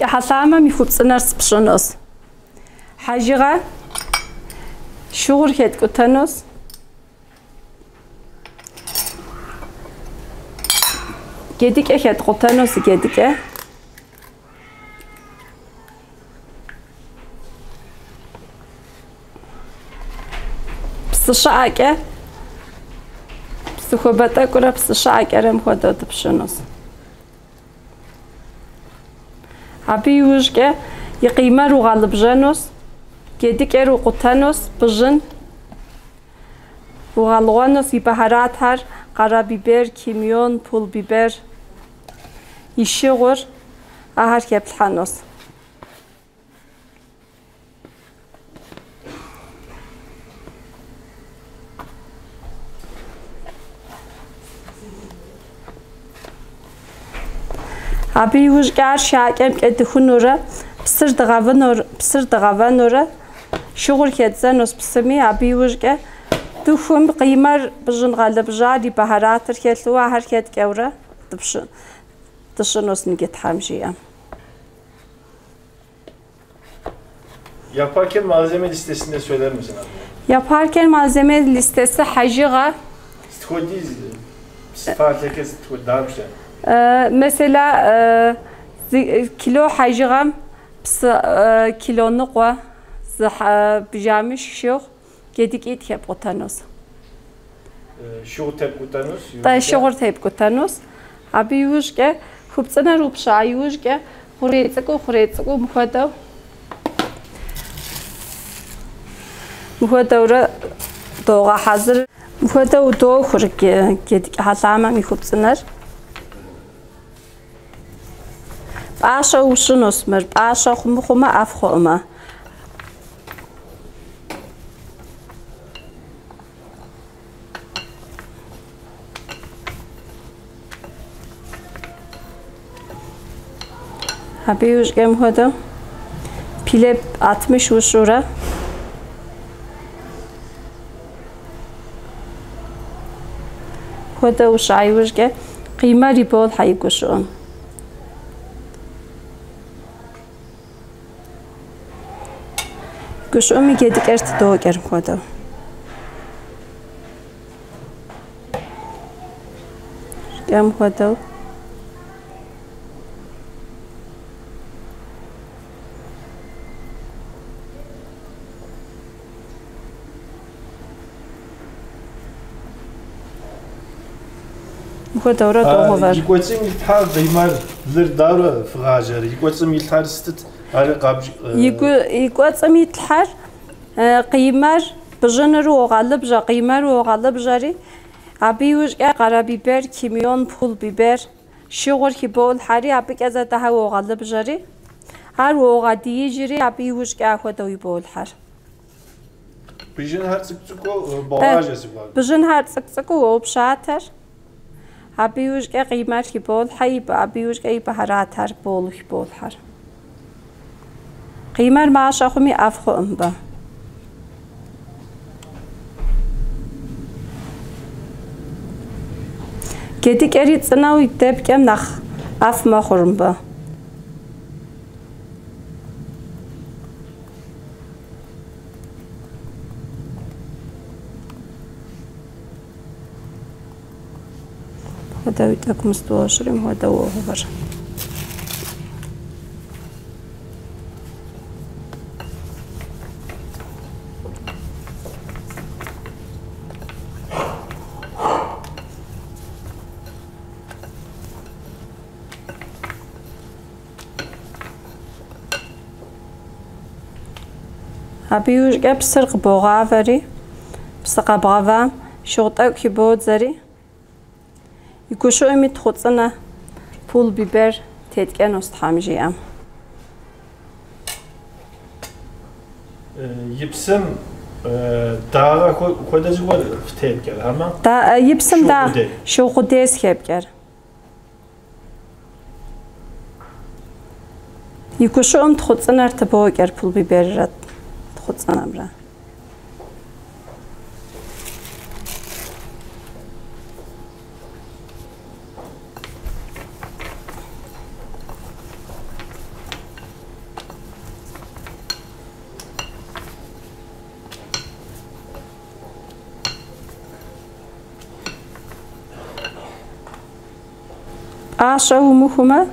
Узуняйлэ Хасэмэм ихупцӏынэр спшӏынэс. Хьажыгъэ шыгъур хеткӏутэнэс. Gedik'e hetk'utenus gedik'e. Psışa'e. Psıxobete kura psışa'e rem hoda tıpşınus. Abi yujke yıqımer uğalıbjanus. Gedik'e uğutenus bıjın. Uğalıganus ibaharat her karabiber, kimyon, pul biber. İşiğur ahar kepthanos. Abi uşgar şakem edihunura psır dağavanura şuğur ketzenos psimi abi uşge duhum qimar bjın qalibjadi baharatır ketlu ahar ketkevra tıpşın. Dışınızın getirmeyeceğim. Yaparken malzeme listesinde söyler misin abi? Yaparken malzeme listesi haciga. Stüdiyiz. Siparişlere stüdiyamşlar. Mesela kilo hacigam, kilonu ko, bijamış yok, gedik et yapıtanız. Şuğur tepkutanız. Da şuğur tepkutanız. Abi yuşke. Хупцена рупша южке, хурецеку мухадав. Мухадавра доға хазыр. Мухадав доға хурке кедік хасама ми хупценар. Баша ушын осмыр, баша хумы афхома. Abi uşgem hoda pile 60 uşura hoda uşay uşge qiyma ribol haykuşun kuşum gedik ert doğer hoda uşgem hoda Худоро договор. Икоцин гитар димар зырдара фгажер. Икоцин гитар стит ари қабж. Икоцин гитар қимар бжынру оғалып жа қимар оғалып жари. Аби ужга қарабибер, кимион, пул бибер, шиғур хибол хари аби кеза таа оғалып жари. Ҳар оғади жири аби ужга худой бол ҳар. Бжын ҳар цикцуко боғажеси бар. Бжын ҳар цикцуко обшатар. Abi uşge qimar hibol hayib, abi uşge ibaharat har bol hibol har. Qimar maaş axumi afxu amba. Gedik erit sınav depkem nax afma xurumba. Давид акмустуа шрим хадау хавар. Абиуш гэп сырг боғавари, псықабғава, шоғтау кибодзари. İkuşu ümit xutsana pul biber tetken ustamcıyam. Yipsim dağa kodacı var tetken ama da yipsim da şoğu des hepker. İkuşu ümit xutsana tıboğer pul biber rat xutsanam ra. Aşa humuhuma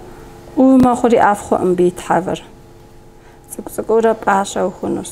uma xuri afxum bit haver. Sıkora aşa hunus.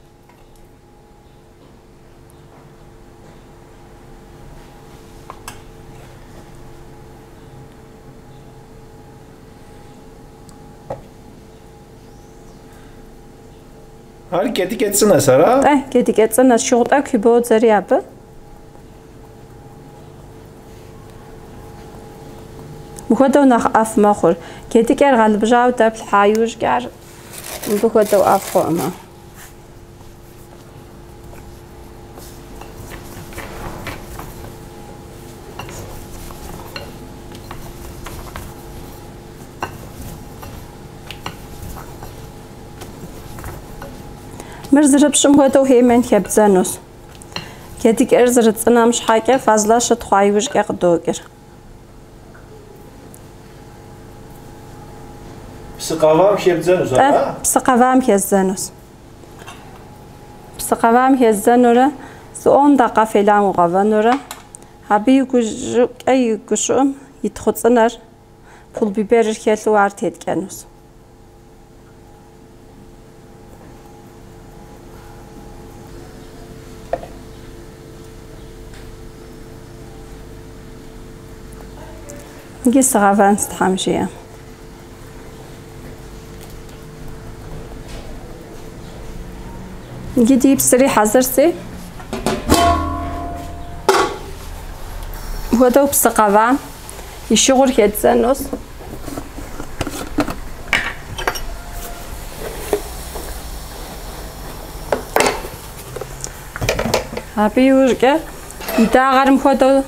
Har gedik etsin asara. Eh gedik etsin as şurada kübo zariyabı. Muhada ona af mahur. Gedik ergal bıcağı da hayur gar. Muhada af ama. Mirziripşim muhada hemen hebzanus. Gedik erzirit anamış hake fazla şıt hayur gar doger. Psıqavam hebzenus ha? Psıqavam hebzenus. Psıqavam hebzenura 10 dakika falan uğavanura. Habi kuşuk ay kuşum yitxutsunar. Pul biber irkeli art etkenus. Ge sıqavan stamjiya. Gidip sıri hazırsa bu da psıqavam işğur hedzenus abi urge idağarım hoda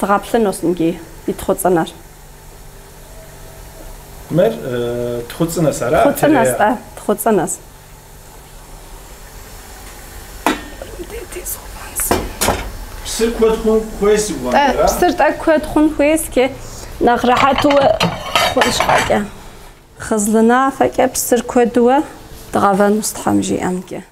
sıqapsın olsun ki bitxotsanar mer txotsanas ara txotsanas Sırt kuadrun kuyesi bu anda. Sırt kuadrun kuyesi ki nagrahatu konuşacak. Xazlına fakat sırt kuadua dağvan müstahmci amke.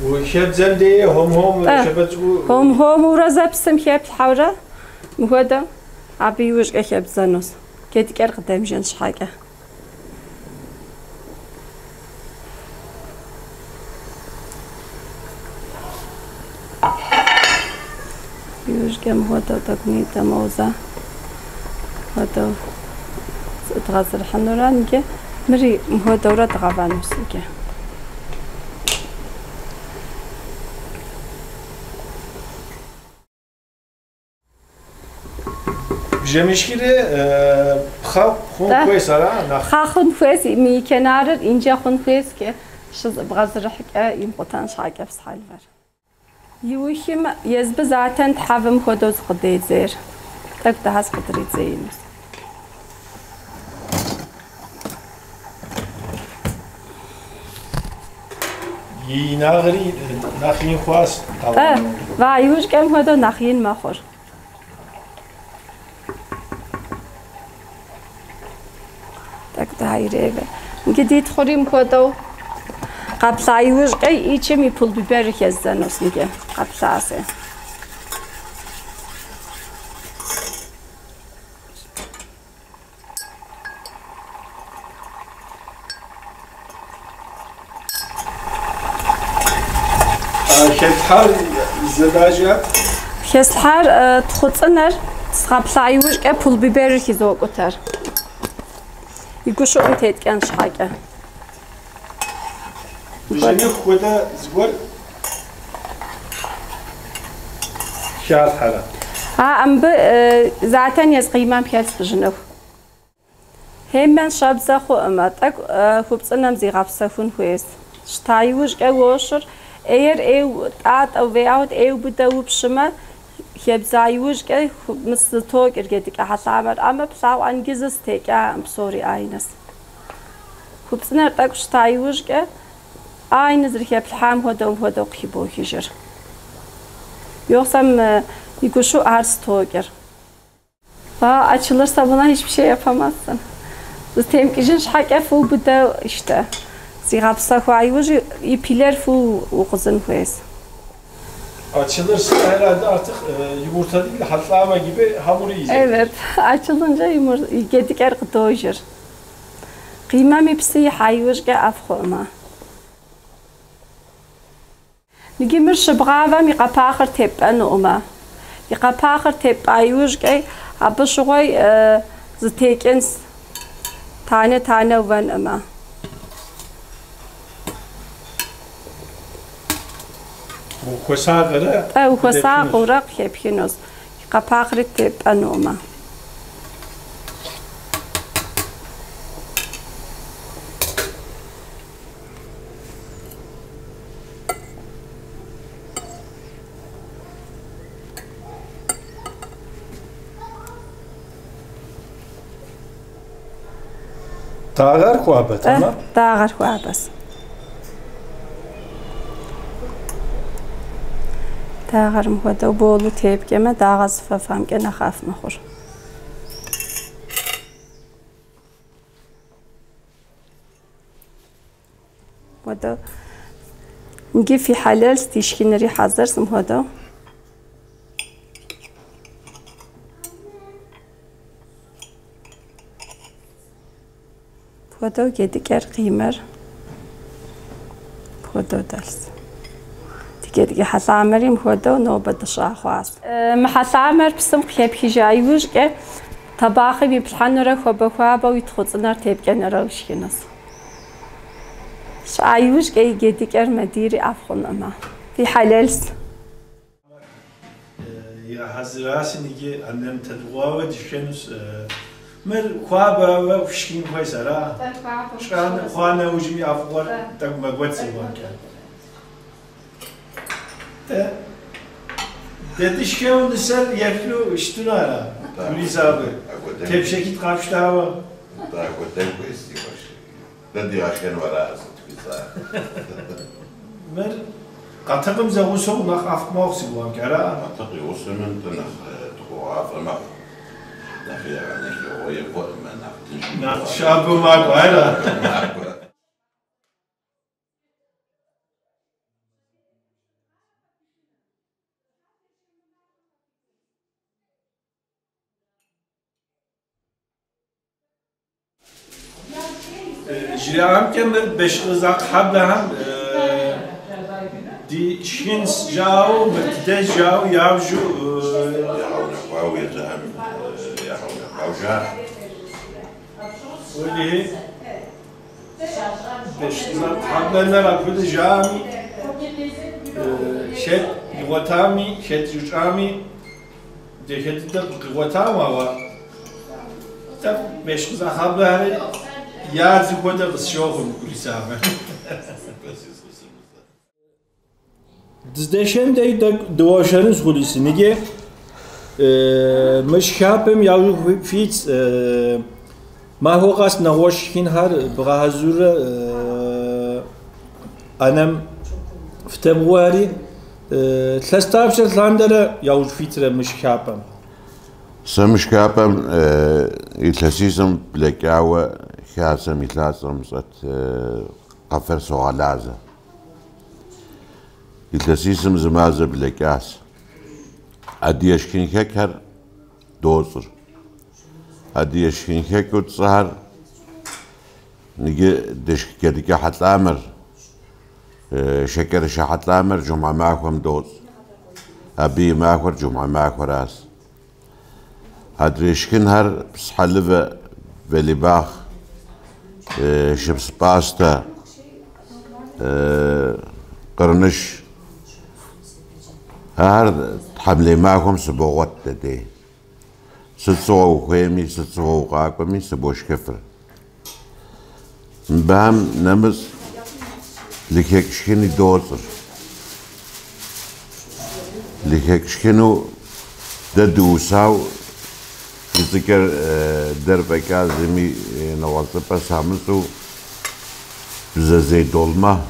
Bu şebzem diye hom şebzgu. Hom urazapsım şebz havra muhada abi yuş şebzanos. Kedik erkdem jans haka. Yüzgem hata takni tamaza hata trazır hanuran ki meri hata ora tavanus ki Jemişkiri xaq xun qoysara xaq xun qoys mi kenar ince xun qoys ki şız bğazır haka impotan şaqaf sahal var Yuhim yazbı zaten thavim hoduz qıdayzer. Tak da has qıdırıcayınız. Yinağri naxin xwas tavan. Va yuş kem hodu naxin maxur. Tak da hayreve. Gedit xorim hodu. Kapsayıvır, içimi pul biber kezden olsun ki kapsası. Şefhar zedajı. Kesler txotsaner sıqaplayıvır ke pul biberi hizo götür. İguşu ötetken şaka. Jeni xoda zgor şal hara. Ha ambe zaten yaz qıymam piyas jeni. Hemen şabza xomatak xubsanam zigafsafun xoyes. Ştayıvır ke goşur. Eğer ev at veyahut ev bu da upşıma Hebzayuş ki mısır tok irgedik hasamer ama psav angiziz tek ya sorry aynız. Hupsiner tak ştayuş ki aynızır hep ham hodum hodum hibo hijir. Yoksa yıkuşu arz tokir. Ba açılırsa buna hiçbir şey yapamazsın. Biz temkicin şakaf bu da işte. Zirapsa koyuş ipiler fu uzun koyes. Açılırsa herhalde artık yumurta değil de hatlama gibi hamuru yiyecek. Evet, açılınca yumurta yedik doyur. Kıymam hepsi hayır ki afkoma. Nigimir şıbgava mi kapağır tepen oma. Mi kapağır tep ayır ki abışoy zıtekens tane tane van ama. Укусагыра. А укусагыра хепхинос. Капагры теп анома. Тагар хуабат, ама? Тагар хуабас. Dağarım hoda bolu tepkeme dağa sıfafam gene xafma xor. Hoda ngi fi halal tişkineri hazırsın hoda. Hoda gediker qiymer. Hoda dals. Gediği hasamerim hoda nobada şahwas. Mahasamer bism qiyab hijayuj ke tabaqi bi bhanra khoba khoba u txotsanar tepkenara ushkinas. Şayuj ke gediker madiri afxonama. Fi halals. Ya hazirasini ki annem tadwa ve dişenus mer khoba ve ushkin khoysara. Şan khana ujmi afxor takma gwatsi wanka. Dediş ki onu sen yapıyor iştun ara. Polis abi. Tepşekit kapıştı hava. Daha kotem koyuyor. Dedi aşken var arası bize. Ben katakım zavuşum nak afmak sivam kara. Katakı usumun tunak tuhaf ama nakya nakya oyu ben naktin. Nak şabı mak hayra. Jirağım kemer beş ızak hablaham di şins jau mekdes jau yavju yavuna kavu yazaham yavuna kavuja öyle beş ızak hablanlar akıllı jami şet gıvatami şet yuçami deketi de gıvatama var tabi beş ızak hablaham Ya zıpkıda basıyorsun polise abi. Dizdeşen de duaşarız polisi niye? Meşkapım yavru fiç mahvokas nahoşkin har bırakazura anam februari testapşet landere yavru fiçre meşkapım. Sen meşkapım itlesizim plekava Хасэм иласэм сат афер соалаза. Иласисэм змазэ блекас. Адиешкин хекер дозур. Адиешкин хекут сар ниге дешкедике хатламер шекер шахатламер жумамахум доз. أبي معك والجمعة معك وراس هادريشكن هر بسحلفة ولباخ شبس باستا قرنش هر حملي معكم سبوغت دي ستصو خيمي ستصو قاكمي سبوش كفر بهم نمس لكيكشكني دوزر لكيكشكنو دوساو يذكر دربكا زمي نوالطبا سامسو بزازي دولما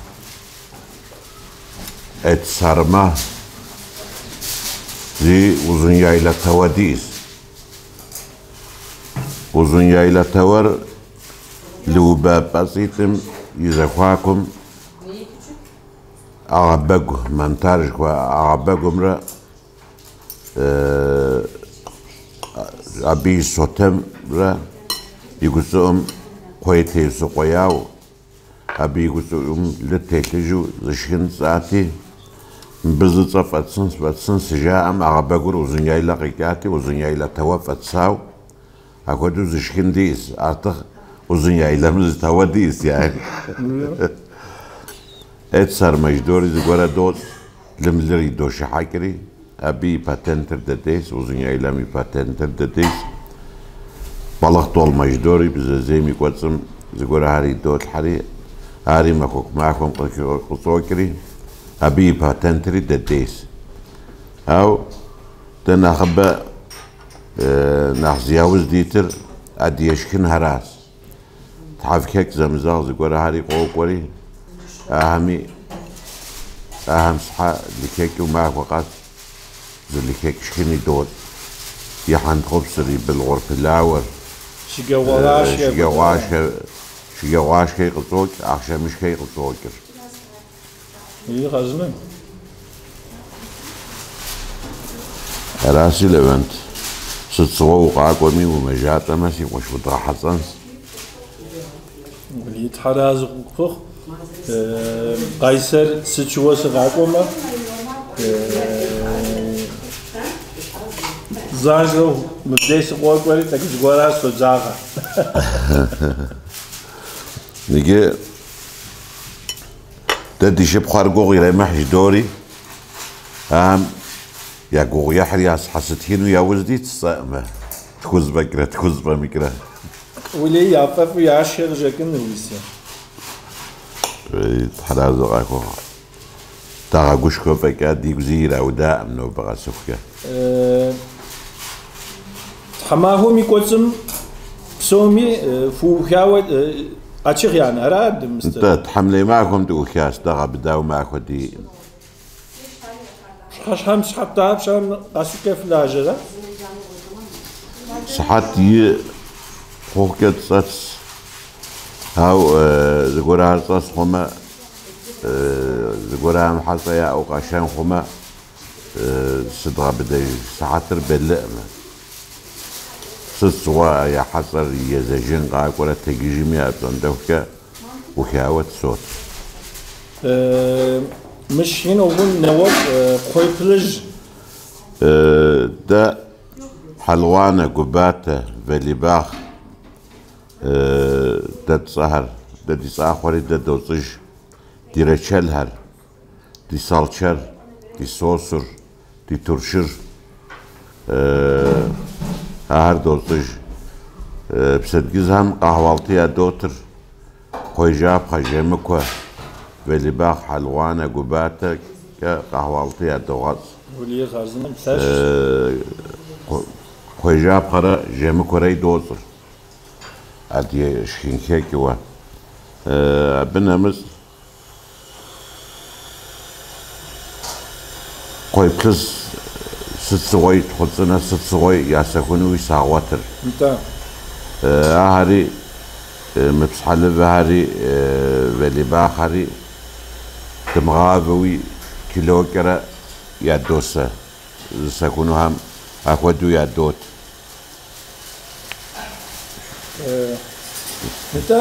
ات سارما زي Узуняйлэ توديس Узуняйлэ تور لو باباسيتم يزخواكم أعبقه منتارجك وأعبقهم را أبي صوتهم را يقصهم قويته سقياو أبي يقصهم لتهتجو زشين ساعتي بزلطة فاتسن سجاهم أعبقه Узуняйлэ قياتي Узуняйлэ توفت ساو أكدو زشين ديس أعتق Узуняйлэ مزتوا ديس يعني ات صار مجدوري زغورا دوت لملري دوش حاكري ابي باتنتر دديس Узуняйлэ مي باتنتر دديس بلغ طول مجدوري بزازيمي كوتسم زغورا هاري دوت حري هاري ماكوك معكم قصوكري ابي باتنتر دديس او تنخبا نحزياوز ديتر اديشكن هراس تعفكك زمزاغ زغورا هاري قوكوري أهم صحة لكيك وما فقط لكيك شكني دول يحن خبصري بالغرف الأول شجواش كي قطوك عشان مش كي قطوك إيه غزنة راسي لبنت ست صووق عاكومي ومجات أمسي وش بطرح حسن وليت حرازق وقفخ Kayser sıçıvası kalkoma Zanjla müddesi koyukları takıcı koyarak socağa Nige Dedişip kargo giremeh idori Hem Ya goğuyahir yas hasıthinu yavuz deyit sığma Tkuzba mikra Uleyi yapfafı yaş yakıcakın nüvisi تحرازو غاكو تا غوشكو فكا ديك زيرا ودا امنو بغا سوكا تحماهو ميكوتسم سومي فوخاو اتشيغ يعني اراد مستر تحملي معكم توخاس تا بداو معكم دي شحال شحال تاع شحال غاسوكا في الهجره صحتي فوكا تساتس هاو زغورا هرصاص خما زغورا هم حصا يا اوقاشان خما صدغا بداي ساعتر باللقمة صدغا يا حصر يزاجين غاك ولا تجيجي ميا بطندوكا وكاوة صوت مش هنا وقول نواب خوي بلج دا حلوانة قباتة فاليباخ داد سهر دادی ساخوری داد دوزش دی رچل هر دی سالچر دی سوسر دی ترشر هر دوزش بسدگیز هم قهوالتی دوتر خویجاب خجمه که ولی باق حلوانه گوباته که قهوالتی دوغاز خویجاب خره جمه کره دوزر ادي شينكيك و بنا مس قويكس ستسوي تخصنا ستسوي يا سكنوي ساواتر انت هاري مبسحل هاري ولي باخري تمغابوي كيلوكرا يا دوسا سكنو هم اخدو يا دوت Hatta